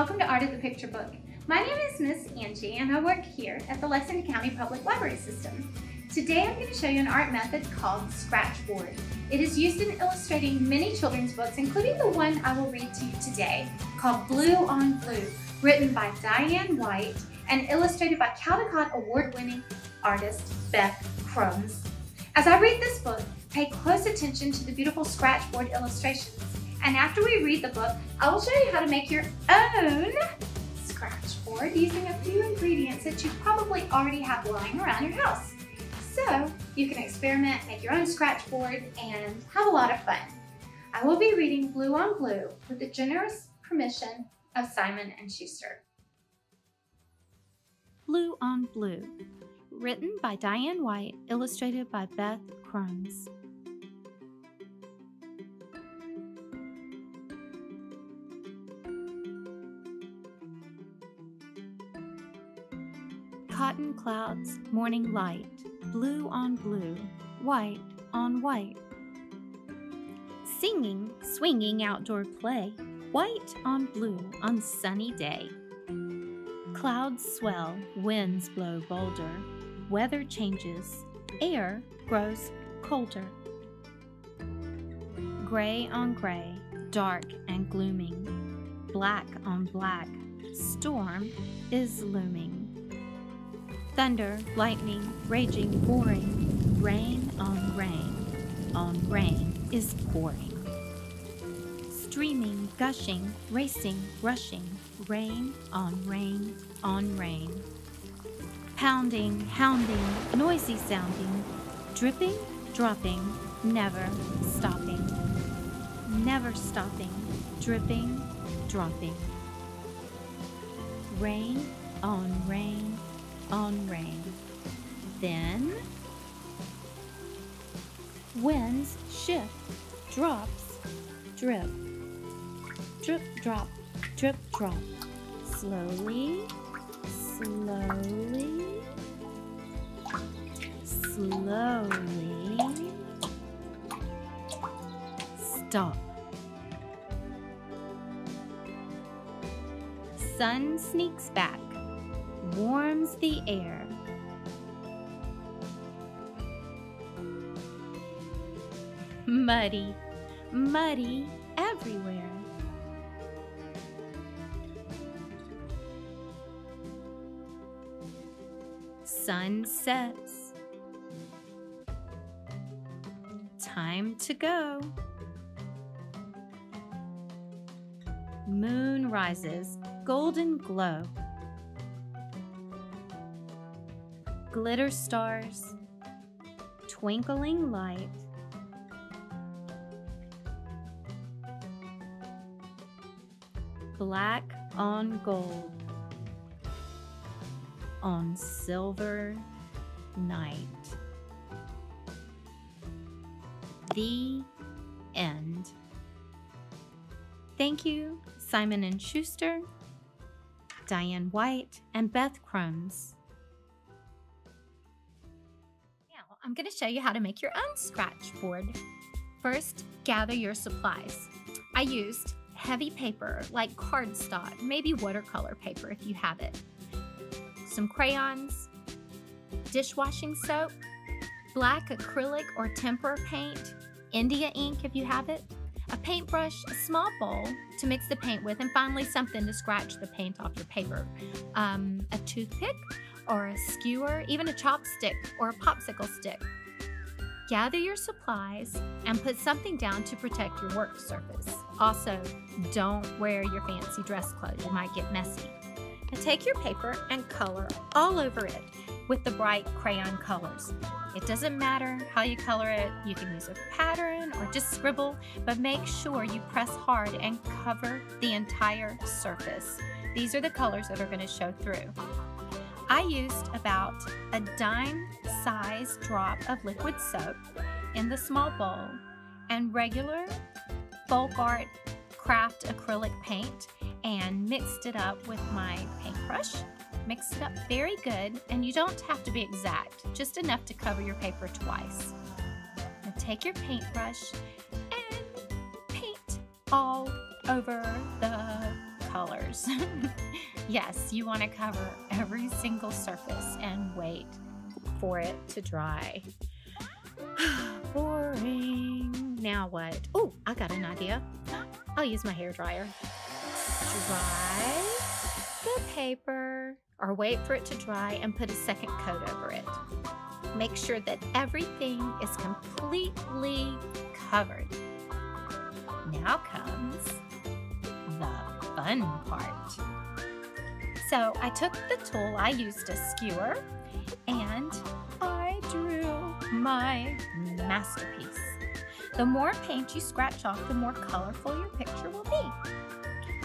Welcome to Art of the Picture Book. My name is Miss Angee and I work here at the Lexington County Public Library System. Today I'm going to show you an art method called Scratchboard. It is used in illustrating many children's books, including the one I will read to you today called Blue on Blue, written by Dianne White and illustrated by Caldecott award-winning artist Beth Krommes. As I read this book, pay close attention to the beautiful Scratchboard illustrations. And after we read the book, I will show you how to make your own Scratchboard using a few ingredients that you probably already have lying around your house. So you can experiment, make your own Scratchboard, and have a lot of fun. I will be reading Blue on Blue with the generous permission of Simon & Schuster. Blue on Blue, written by Dianne White, illustrated by Beth Krommes. Cotton clouds, morning light, blue on blue, white on white. Singing, swinging outdoor play, white on blue on sunny day. Clouds swell, winds blow bolder, weather changes, air grows colder. Gray on gray, dark and glooming, black on black, storm is looming. Thunder, lightning, raging, roaring, rain on rain on rain is pouring. Streaming, gushing, racing, rushing, rain on rain on rain. Pounding, hounding, noisy sounding, dripping, dropping, never stopping. Never stopping, dripping, dropping. Rain on rain on rain. Then winds shift, drops, drip, drip, drop, drip, drop. Slowly, slowly, slowly. Stop. Sun sneaks back, warms the air. Muddy, muddy everywhere. Sun sets. Time to go. Moon rises, golden glow. Glitter stars, twinkling light. Black on gold, on silver night. The end. Thank you, Simon & Schuster, Dianne White, and Beth Krommes. I'm going to show you how to make your own Scratchboard. First, gather your supplies. I used heavy paper like cardstock, maybe watercolor paper if you have it, some crayons, dishwashing soap, black acrylic or tempera paint, India ink if you have it, a paintbrush, a small bowl to mix the paint with, and finally something to scratch the paint off your paper, a toothpick, or a skewer, even a chopstick or a popsicle stick. Gather your supplies and put something down to protect your work surface. Also, don't wear your fancy dress clothes, you might get messy. Now take your paper and color all over it with the bright crayon colors. It doesn't matter how you color it, you can use a pattern or just scribble, but make sure you press hard and cover the entire surface. These are the colors that are going to show through. I used about a dime-sized drop of liquid soap in the small bowl and regular folk art craft acrylic paint and mixed it up with my paintbrush. Mix it up very good, and you don't have to be exact, just enough to cover your paper twice. Now take your paintbrush and paint all over the colors. Yes, you want to cover every single surface and wait for it to dry. Boring. Now what? Oh, I got an idea. I'll use my hairdryer. Dry the paper, or wait for it to dry and put a second coat over it. Make sure that everything is completely covered. Now comes the fun part. So I took the tool, I used a skewer, and I drew my masterpiece. The more paint you scratch off, the more colorful your picture will be.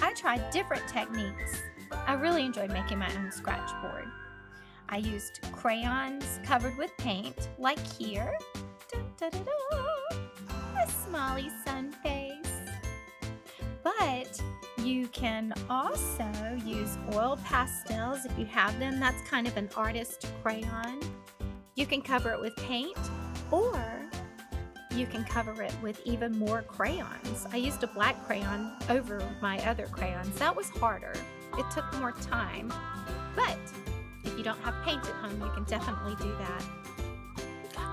I tried different techniques. I really enjoyed making my own scratch board. I used crayons covered with paint, like here. Da, da, da, da. A smiley sun face. But you can also use oil pastels if you have them. That's kind of an artist crayon. You can cover it with paint, or you can cover it with even more crayons. I used a black crayon over my other crayons. That was harder. It took more time. But if you don't have paint at home, you can definitely do that.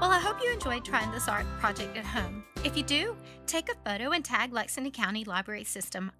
Well, I hope you enjoyed trying this art project at home. If you do, take a photo and tag Lexington County Library System.